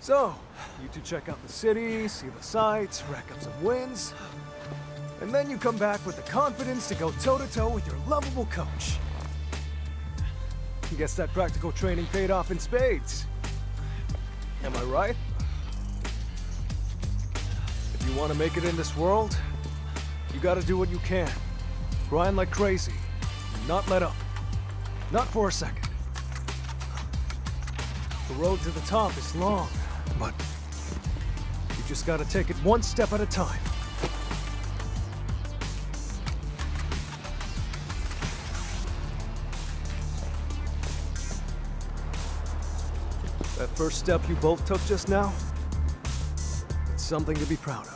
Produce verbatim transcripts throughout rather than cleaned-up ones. So, you two check out the city, see the sights, rack up some wins, and then you come back with the confidence to go toe-to-toe with your lovable coach. Guess that practical training paid off in spades. Am I right? If you want to make it in this world, you gotta do what you can. Grind like crazy, not let up. Not for a second. The road to the top is long, but you just gotta take it one step at a time. That first step you both took just now, it's something to be proud of.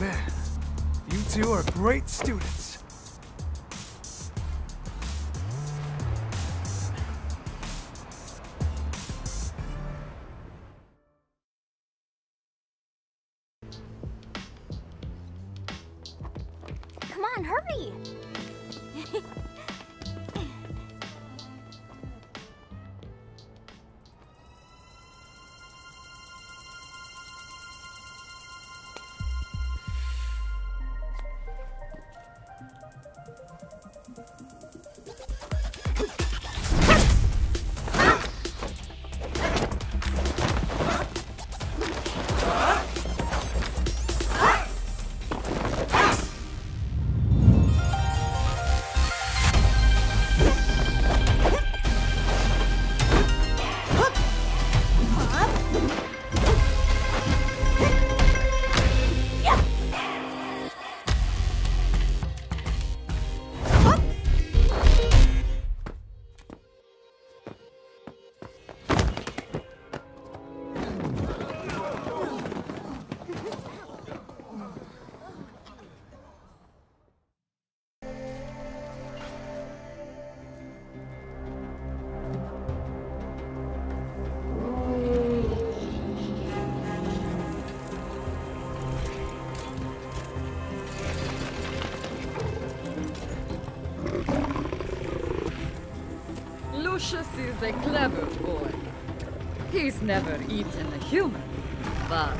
Man, you two are great students. Lucius is a clever boy. He's never eaten a human, but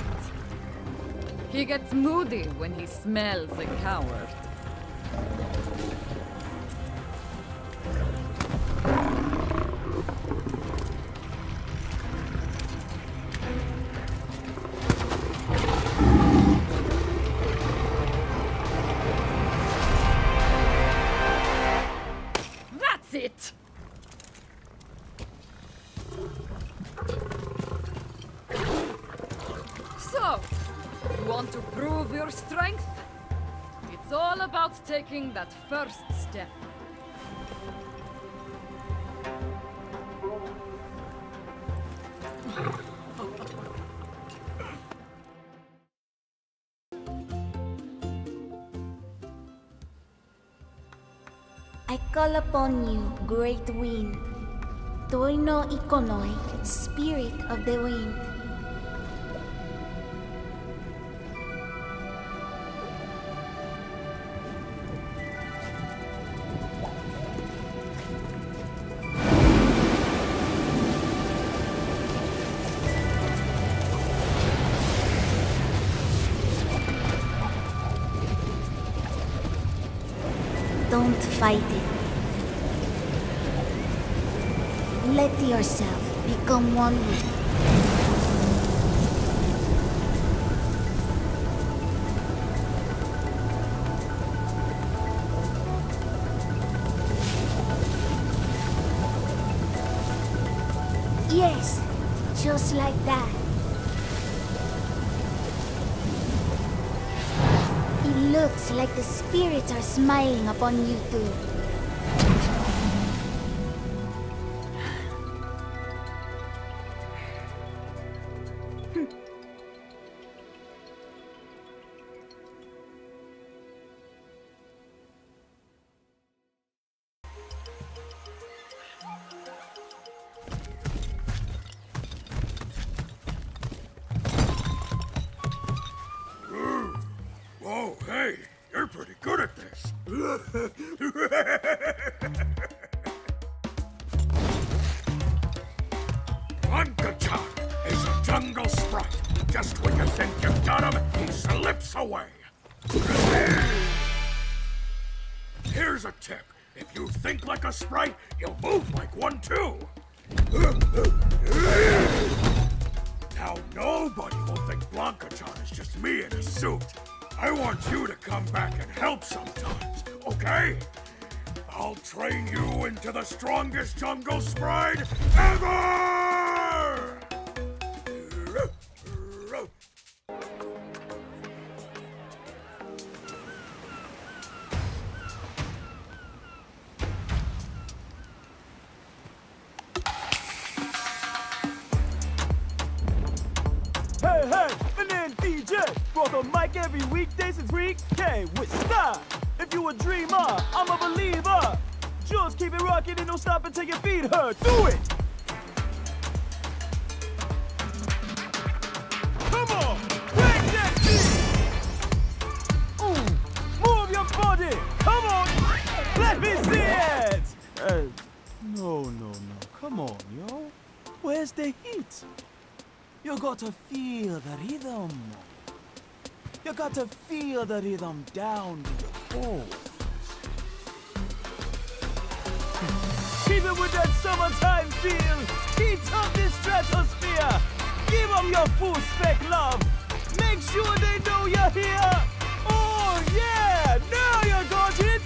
he gets moody when he smells a coward. Taking that first step. I call upon you, great wind. Toino Ikonoi, spirit of the wind. Don't fight it. Let yourself become one with it. Yes, just like that. Looks like the spirits are smiling upon you too. think like a sprite, you'll move like one too. Now nobody will think Blanca-chan is just me in a suit. I want you to come back and help sometimes, okay? I'll train you into the strongest jungle sprite ever! Hey, hey, and then D J, brought the mic every weekday since week K with style. If you a dreamer, I'm a believer. Just keep it rocking and don't stop until your feet hurt. Do it! Come on! Break that beat! Ooh, move your body! Come on! Let me see it! Uh, no, no, no. Come on, yo. Where's the heat? You gotta feel the rhythm. You gotta feel the rhythm down to your bones. Keep it with that summertime feel. Heat up the stratosphere. Give them your full spec love. Make sure they know you're here. Oh yeah, now you got it.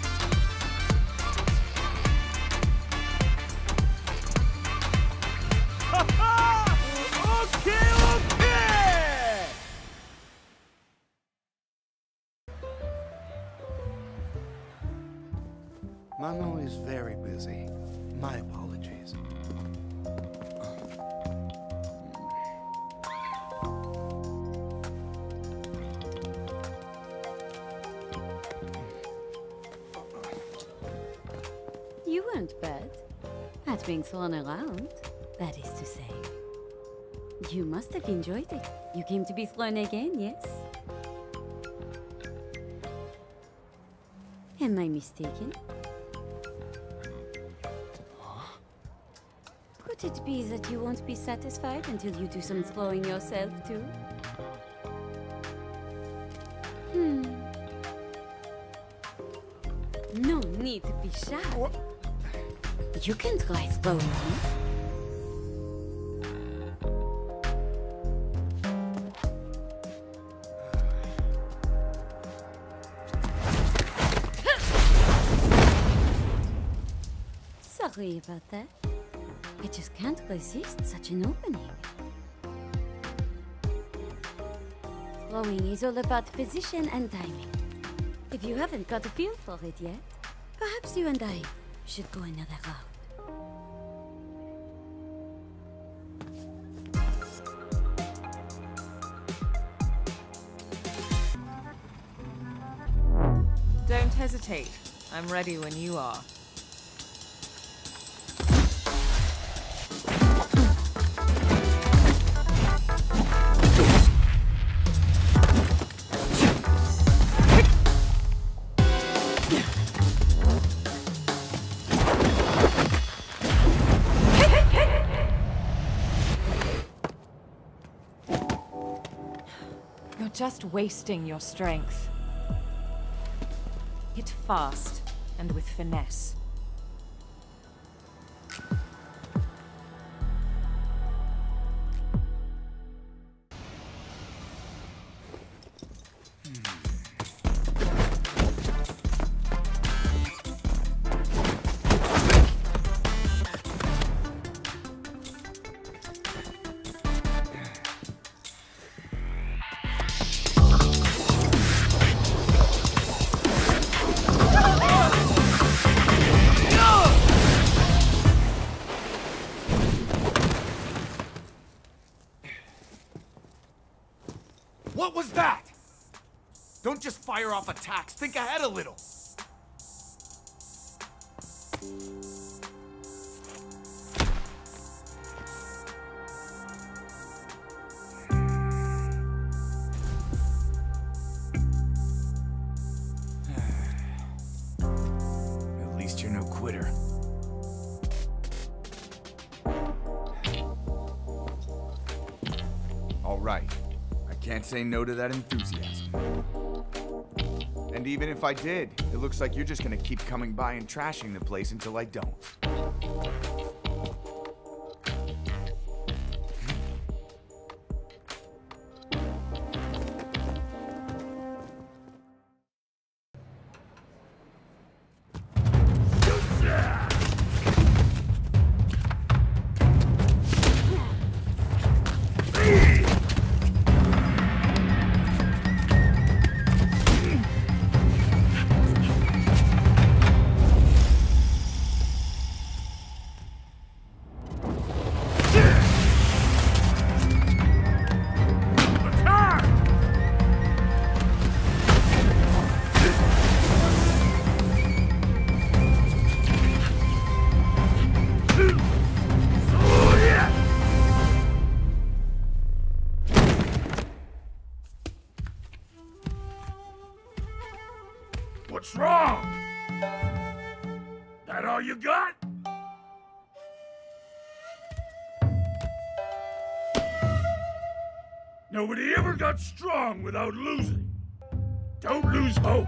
Ha ha! Okay, okay. Mano is very busy. My apologies. You weren't bad at being thrown around, that is to say. You must have enjoyed it. You came to be thrown again, yes? Am I mistaken? Could it be that you won't be satisfied until you do some throwing yourself, too? Hmm. No need to be shy. What? You can try throwing me. Sorry about that. I just can't resist such an opening. Throwing is all about position and timing. If you haven't got a feel for it yet, perhaps you and I should go another route. Don't hesitate. I'm ready when you are. Just wasting your strength. Hit fast and with finesse. What was that? Don't just fire off attacks. Think ahead a little. At least you're no quitter. All right. Can't say no to that enthusiasm. And even if I did, it looks like you're just gonna keep coming by and trashing the place until I don't. What's wrong? That all you got? Nobody ever got strong without losing. Don't lose hope.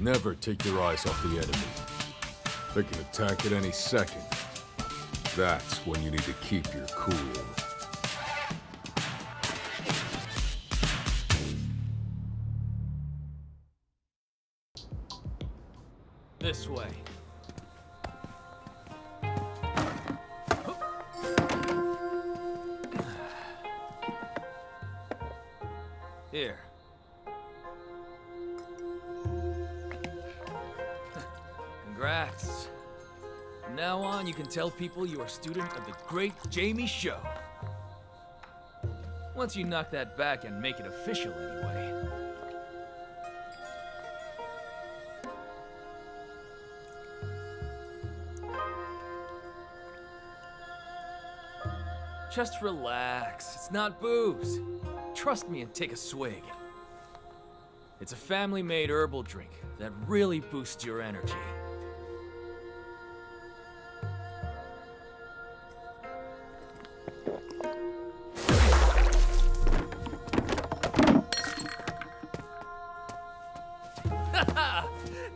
Never take your eyes off the enemy. They can attack at any second. That's when you need to keep your cool. This way. Here. Congrats. From now on, you can tell people you are a student of the great Jamie Show. Once you knock that back and make it official anyway. Just relax. It's not booze. Trust me and take a swig. It's a family-made herbal drink that really boosts your energy.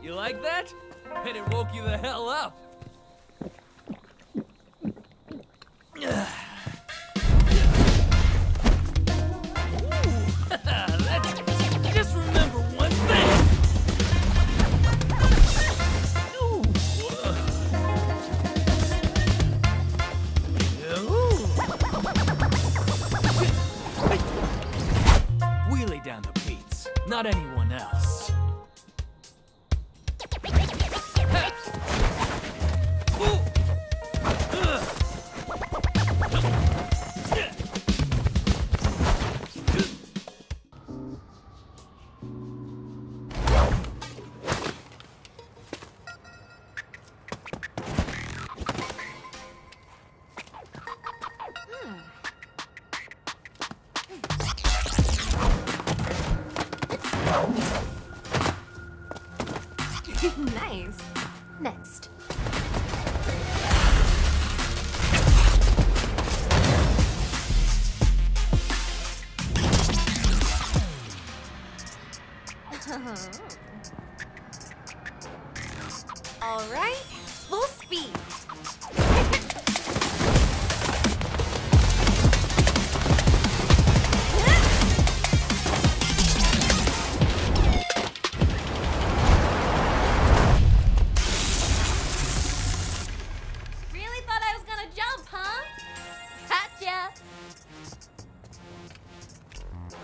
You like that? And it woke you the hell up. Let's just remember one thing. Ooh. Ooh. Wheelie down the beats, not anyone else.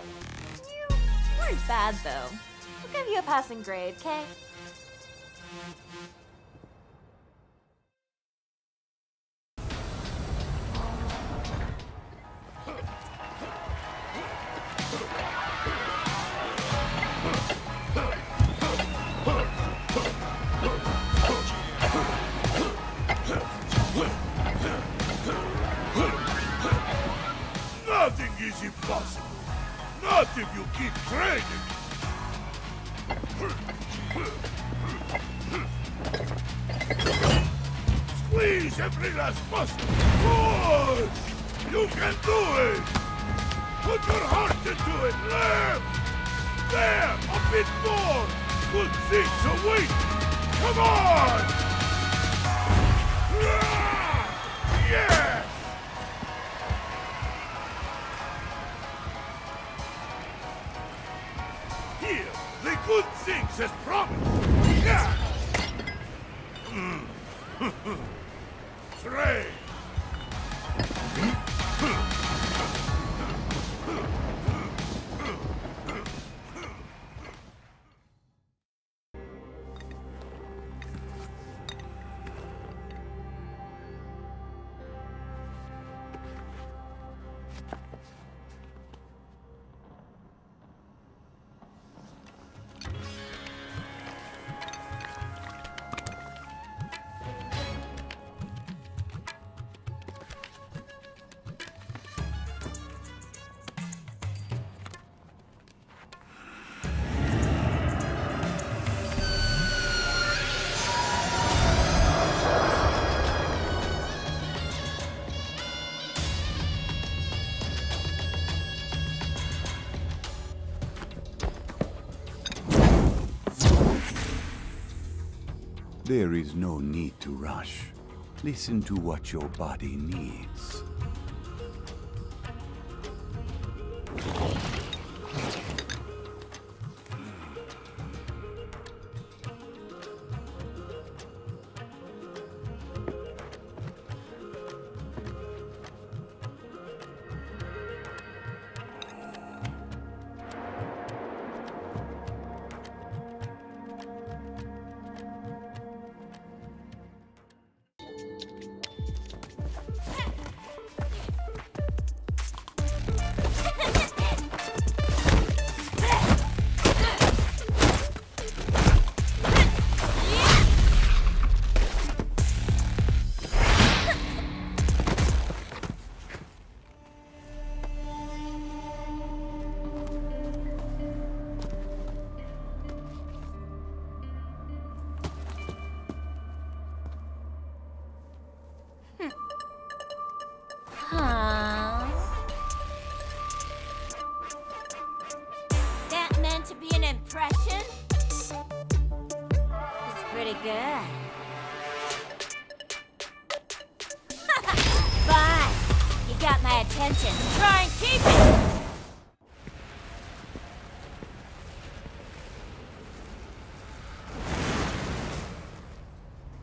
You weren't bad, though. I'll give you a passing grade, okay? Nothing is impossible. Not if you keep training. Squeeze every last muscle. Push! You can do it. Put your heart into it. Left. There. A bit more. Good things await. Come on. Yeah. Good things as promised! Yeah. Mm. Train! There is no need to rush. Listen to what your body needs.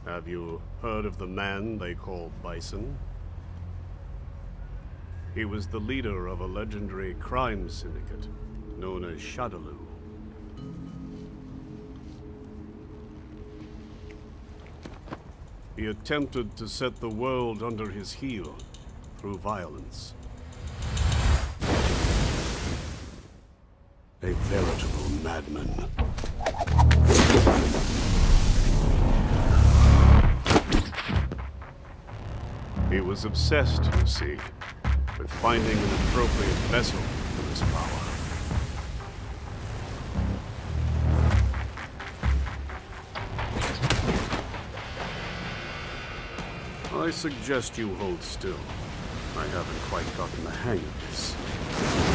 Have you heard of the man they call Bison? He was the leader of a legendary crime syndicate known as Shadaloo. He attempted to set the world under his heel through violence. A veritable madman. He was obsessed, you see, with finding an appropriate vessel for his power. I suggest you hold still. I haven't quite gotten the hang of this.